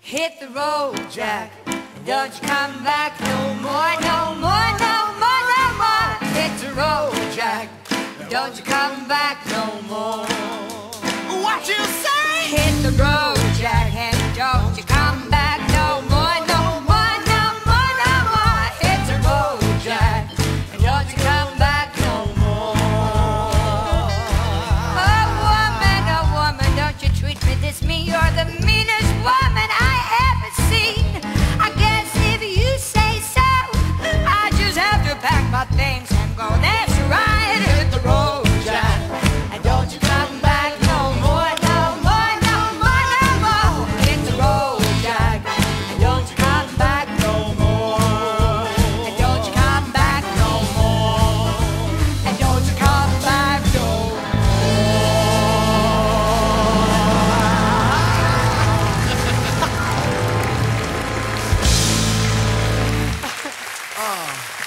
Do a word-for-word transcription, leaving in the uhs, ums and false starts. Hit the road, Jack, don't you come back no more, no more, no more, no more. Hit the road, Jack, don't you come back no more. What you say? Hit the road, Jack, and don't you come back no more, no more, no more, no more. Hit the road, Jack, and don't you come back no more. Oh, woman, oh, woman, don't you treat me this mean. You're the meanest woman I Oh.